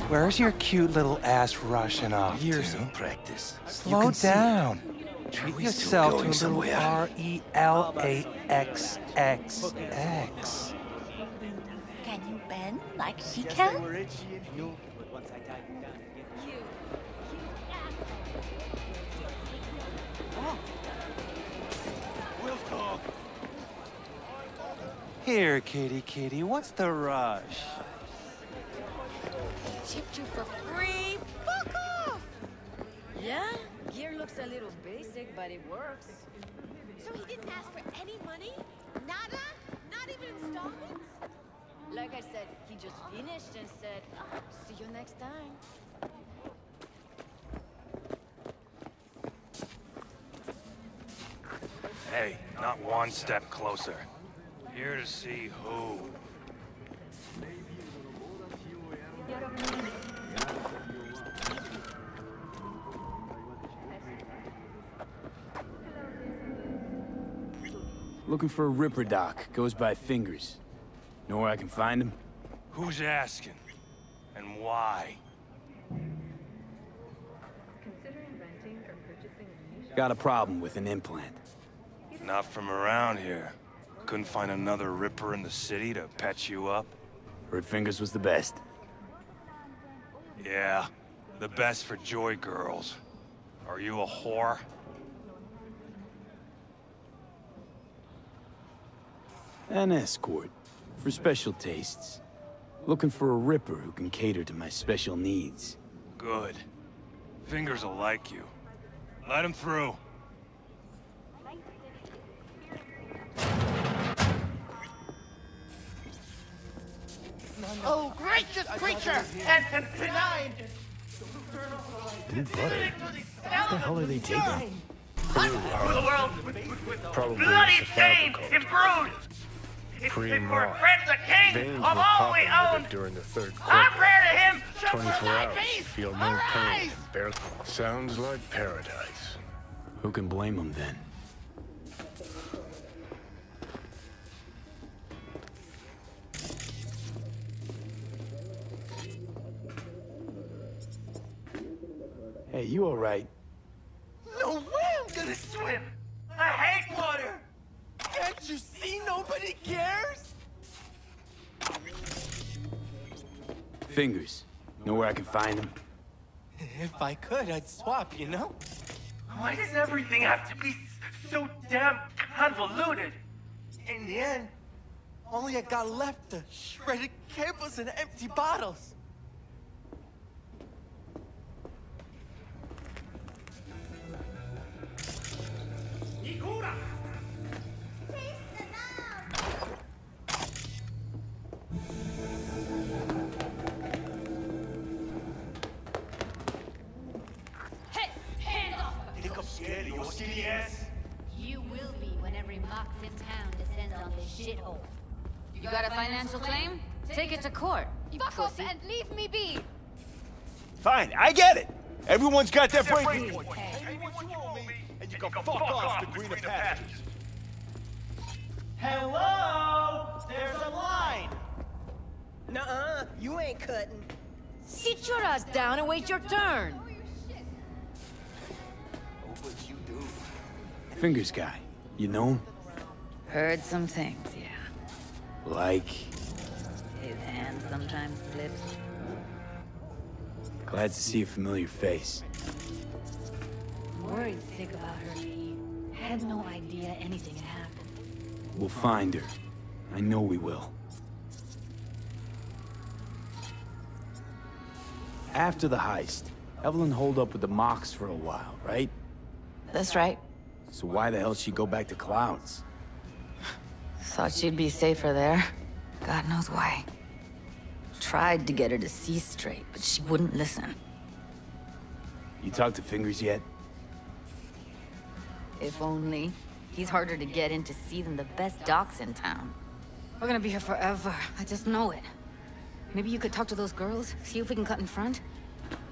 Where's your cute little ass rushing off? Years of practice. Slow down. Treat yourself to a little R E L A X X X. Can you bend like she can? Here, kitty, kitty, what's the rush? Chipped you for free? Fuck off! Yeah? Gear looks a little basic, but it works. So he didn't ask for any money? Nada? Not even installments? Like I said, he just finished and said, see you next time. Hey, not one step closer. Here to see who. Looking for a Ripper Doc. Goes by Fingers. Know where I can find him? Who's asking? And why? Consider renting or purchasing a niche. Got a problem with an implant. Not from around here. Couldn't find another Ripper in the city to patch you up? Heard Fingers was the best. Yeah, the best for joy girls. Are you a whore? An escort. For special tastes. Looking for a Ripper who can cater to my special needs. Good. Fingers will like you. Let him through. Oh, gracious creature! And, and benign! Blue butter? What the hell are they taking? Blue, huh? Probably bloody shame! Improved! If we were friends of King, of all we owned! During the third quarter. I prayer to him! twenty-four hours, feel no pain. Barely. Sounds like paradise. Who can blame him then? Hey, you all right? No way I'm gonna swim! I hate water! Can't you see nobody cares? Fingers. Know where I can find him? If I could, I'd swap, you know? Why does everything have to be so damn convoluted? In the end, only I got left the shredded cables and empty bottles. You will be when every Mox in town descends on this shithole. You got a financial claim? Take it to court. Fuck off and leave me be! Fine, I get it! Everyone's got their breaking point. Pay me what you owe me, and you can fuck off the greener pastures. Hello? There's a line! Nuh-uh, you ain't cutting. Sit your ass down and wait your turn! Fingers guy, you know him? Heard some things, yeah. Like? His hand sometimes slips. Glad to see a familiar face. Worried sick about her. Had no idea anything had happened. We'll find her. I know we will. After the heist, Evelyn holed up with the Mox for a while, right? That's right. So why the hell she'd go back to Clouds? Thought she'd be safer there. God knows why. Tried to get her to see straight, but she wouldn't listen. You talked to Fingers yet? If only. He's harder to get in to see than the best docs in town. We're gonna be here forever. I just know it. Maybe you could talk to those girls, see if we can cut in front?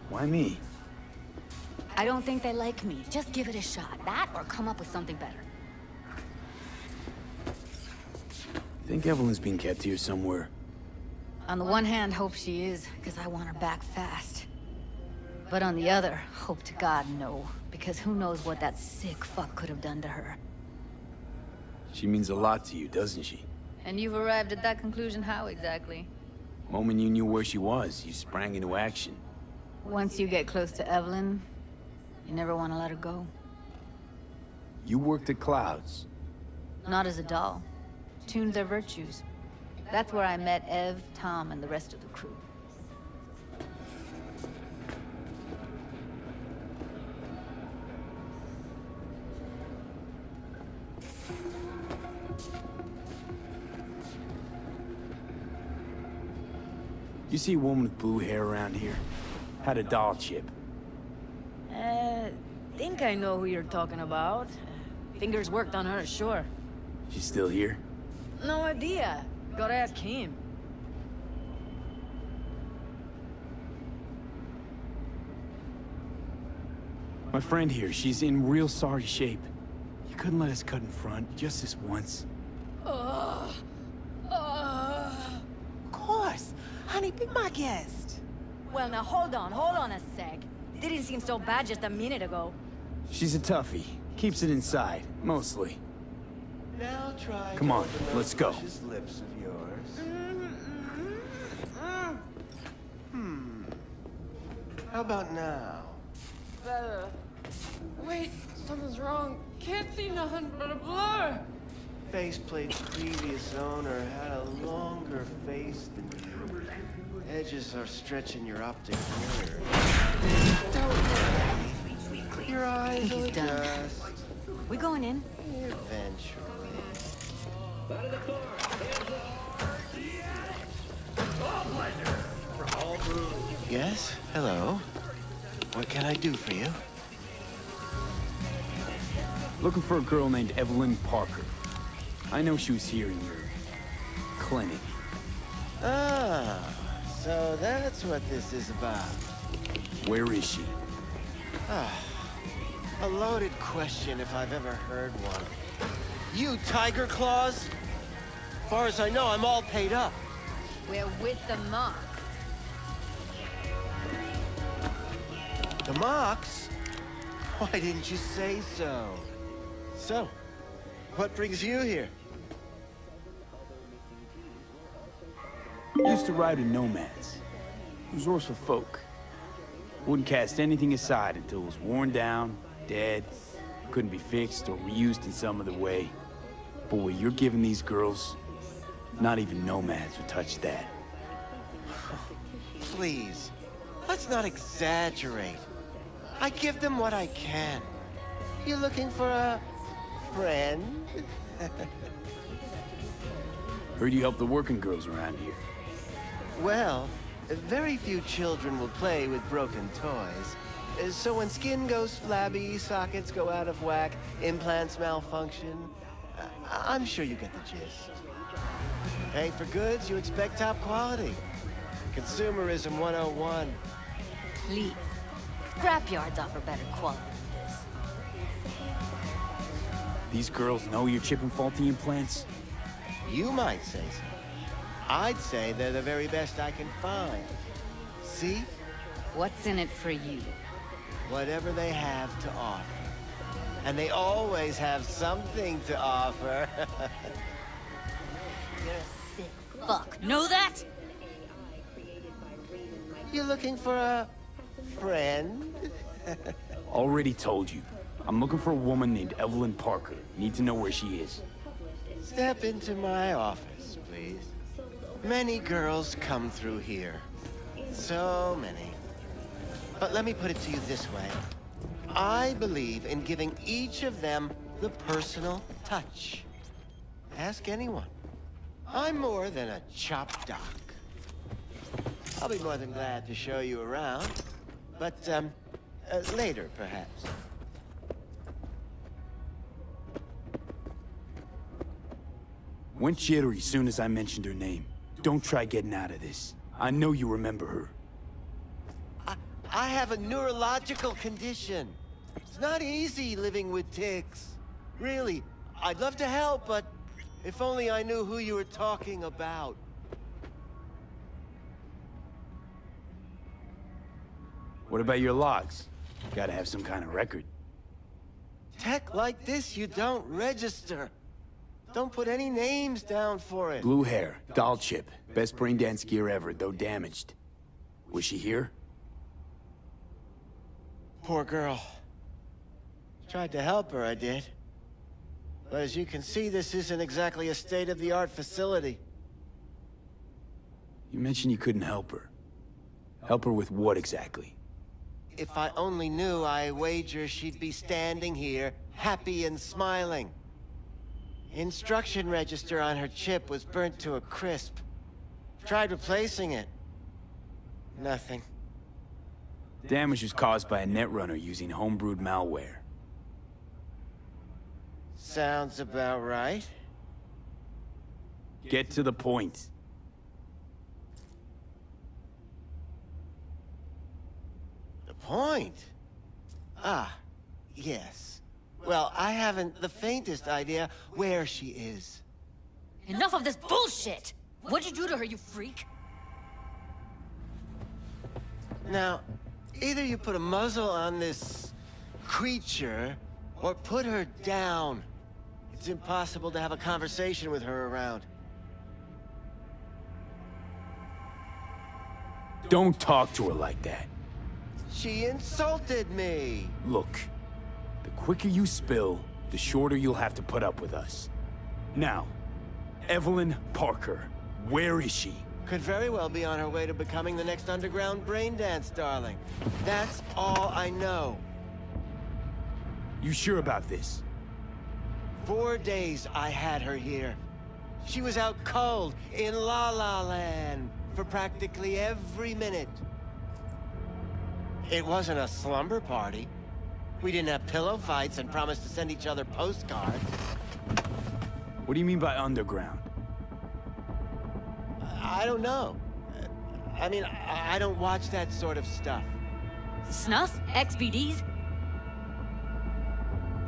Why me? I don't think they like me. Just give it a shot. That or come up with something better. Think Evelyn's being kept here somewhere? On the one hand, hope she is, because I want her back fast. But on the other, hope to God no, because who knows what that sick fuck could have done to her. She means a lot to you, doesn't she? And you've arrived at that conclusion how exactly? The moment you knew where she was, you sprang into action. Once you get close to Evelyn, you never want to let her go. You worked at Clouds. Not as a doll. Tuned their virtues. That's where I met Ev, Tom, and the rest of the crew. You see a woman with blue hair around here? Had a doll chip. Uh, think I know who you're talking about. Fingers worked on her, sure. She's still here? No idea. Gotta ask him. My friend here, she's in real sorry shape. You couldn't let us cut in front, just this once. Uh, uh... Of course. Honey, be my guest. Well, now hold on, hold on a sec. Didn't seem so bad just a minute ago. She's a toughie. Keeps it inside, mostly. Now try Come on, let's go. Lips of yours. Mm-hmm. Mm-hmm. Hmm. How about now? Better. Wait, something's wrong. Can't see nothing but a blur. Faceplate's previous owner had a longer face than you. Edges are stretching your optic nerve. Don't worry. Your eyes are done. We going in? Eventually. Out of the car. Hands up. Yeah. All pleasure. For all room. Yes? Hello. What can I do for you? Looking for a girl named Evelyn Parker. I know she was here in your clinic. Ah, so that's what this is about. Where is she? Ah, a loaded question if I've ever heard one. You, Tiger Claws? As far as I know, I'm all paid up. We're with the Mox. The Mox? Why didn't you say so? So, what brings you here? Used to ride in nomads, resourceful folk. Wouldn't cast anything aside until it was worn down, dead, couldn't be fixed or reused in some other way. But what you're giving these girls, not even nomads would touch that. Please, let's not exaggerate. I give them what I can. You looking for a friend? Heard you help the working girls around here. Well, very few children will play with broken toys. So when skin goes flabby, sockets go out of whack, implants malfunction, I'm sure you get the gist. Pay for goods, you expect top quality. Consumerism one oh one. Please, scrapyards offer better quality. These girls know you're chipping faulty implants? You might say so. I'd say they're the very best I can find. See? What's in it for you? Whatever they have to offer. And they always have something to offer. You're a sick fuck. Know that? You're looking for a friend? Already told you. I'm looking for a woman named Evelyn Parker. Need to know where she is. Step into my office, please. Many girls come through here. So many. But let me put it to you this way. I believe in giving each of them the personal touch. Ask anyone. I'm more than a chop doc. I'll be more than glad to show you around. But, um, uh, later, perhaps. Went jittery soon as I mentioned her name. Don't try getting out of this. I know you remember her. I, I have a neurological condition. It's not easy living with tics. Really, I'd love to help, but if only I knew who you were talking about. What about your logs? Gotta have some kind of record. Tech like this, you don't register. Don't put any names down for it. Blue hair, doll chip. Best brain dance gear ever, though damaged. Was she here? Poor girl. Tried to help her, I did. But as you can see, this isn't exactly a state-of-the-art facility. You mentioned you couldn't help her. Help her with what exactly? If I only knew, I wager she'd be standing here, happy and smiling. Instruction register on her chip was burnt to a crisp. Tried replacing it. Nothing. Damage was caused by a netrunner using homebrewed malware. Sounds about right. Get to the point. The point? Ah, yes. Well, I haven't the faintest idea where she is. Enough of this bullshit! What'd you do to her, you freak? Now, either you put a muzzle on this creature, or put her down. It's impossible to have a conversation with her around. Don't talk to her like that. She insulted me. Look, the quicker you spill, the shorter you'll have to put up with us. Now, Evelyn Parker, where is she? Could very well be on her way to becoming the next underground brain dance, darling. That's all I know. You sure about this? Four days I had her here. She was out cold in La La Land for practically every minute. It wasn't a slumber party. We didn't have pillow fights and promised to send each other postcards. What do you mean by underground? I don't know. I mean, I don't watch that sort of stuff. Snuff? X B Ds?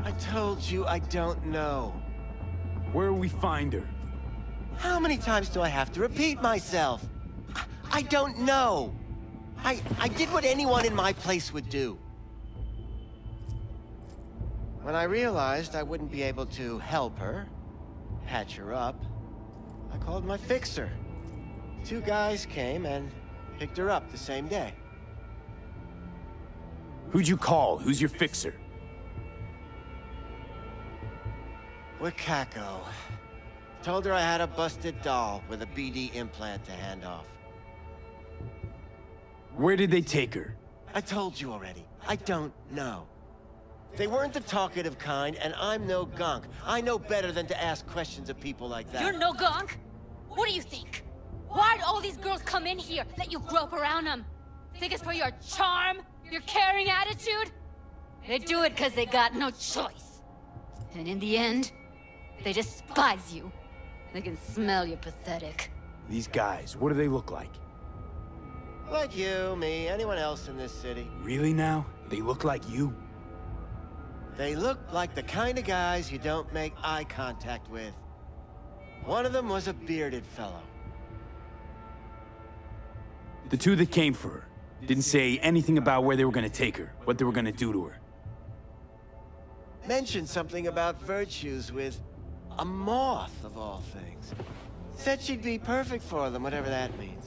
I told you I don't know. Where we find her? How many times do I have to repeat myself? I, I don't know. I, I did what anyone in my place would do. When I realized I wouldn't be able to help her, patch her up, I called my fixer. Two guys came and picked her up the same day. Who'd you call? Who's your fixer? Wakako. Told her I had a busted doll with a B D implant to hand off. Where did they take her? I told you already. I don't know. They weren't the talkative kind, and I'm no gunk. I know better than to ask questions of people like that. You're no gunk? What do you think? Why'd all these girls come in here, let you grope around them? Think it's for your charm, your caring attitude? They do it because they got no choice. And in the end, they despise you. They can smell you're pathetic. These guys, what do they look like? Like you, me, anyone else in this city. Really now? They look like you? They look like the kind of guys you don't make eye contact with. One of them was a bearded fellow. The two that came for her didn't say anything about where they were gonna take her, what they were gonna do to her. Mentioned something about virtues with a moth, of all things. Said she'd be perfect for them, whatever that means.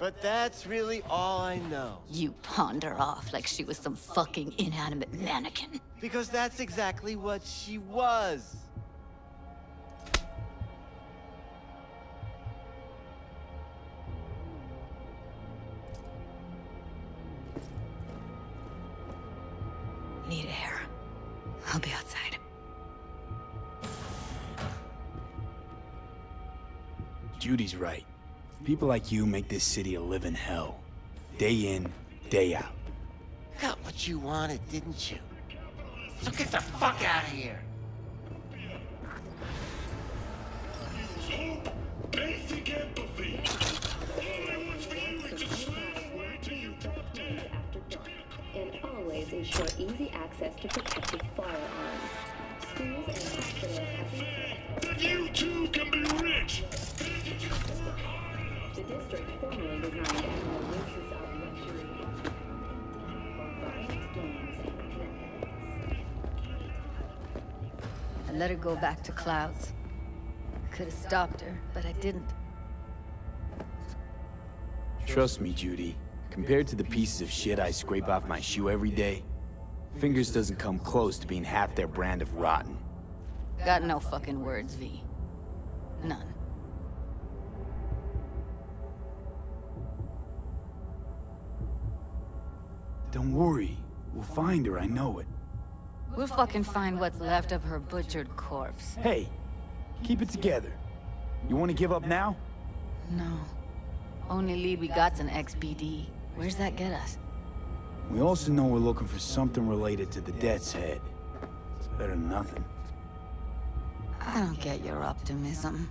But that's really all I know. You pawned her off like she was some fucking inanimate mannequin. Because that's exactly what she was. Need air. I'll be outside. Judy's right. People like you make this city a living hell. Day in, day out. Got what you wanted, didn't you? So get the fuck out of here! Basic empathy! Ensure easy access to protected firearms. Schools and hospitals have that you too can be rich! The district formerly designed as an oasis of luxury. I let her go back to Clouds. I could have stopped her, but I didn't. Trust me, Judy. Compared to the pieces of shit I scrape off my shoe every day, Fingers doesn't come close to being half their brand of rotten. Got no fucking words, V. None. Don't worry. We'll find her, I know it. We'll fucking find what's left of her butchered corpse. Hey! Keep it together. You want to give up now? No. Only lead we got's an X B D. Where's that get us? We also know we're looking for something related to the Death's Head. It's better than nothing. I don't get your optimism.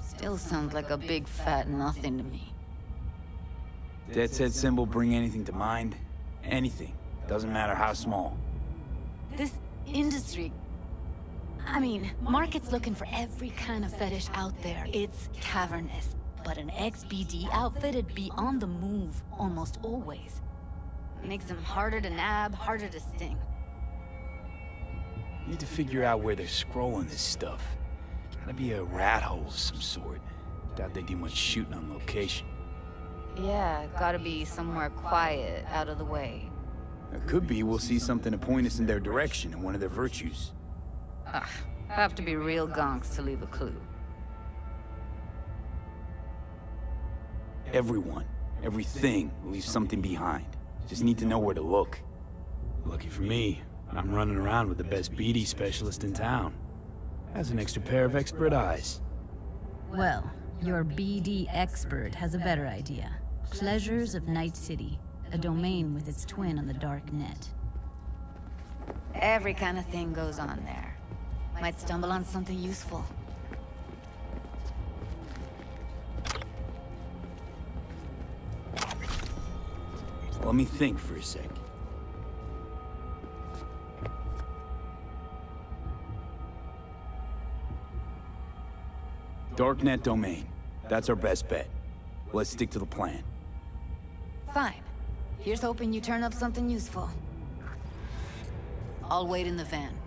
Still sounds like a big fat nothing to me. Death's Head symbol bring anything to mind? Anything. Doesn't matter how small. This industry... I mean, market's looking for every kind of fetish out there. It's cavernous. But an X B D outfitted be on the move, almost always. Makes them harder to nab, harder to sting. Need to figure out where they're scrolling this stuff. Gotta be a rat hole of some sort. Doubt they do much shooting on location. Yeah, gotta be somewhere quiet, out of the way. It could be we'll see something to point us in their direction and one of their virtues. Ugh, have to be real gonks to leave a clue. Everyone, everything leaves something behind. Just need to know where to look. Lucky for me, I'm running around with the best B D specialist in town. Has an extra pair of expert eyes. Well, your B D expert has a better idea. Pleasures of Night City, a domain with its twin on the dark net. Every kind of thing goes on there. Might stumble on something useful. Let me think for a sec. Darknet domain. That's our best bet. Let's stick to the plan. Fine. Here's hoping you turn up something useful. I'll wait in the van.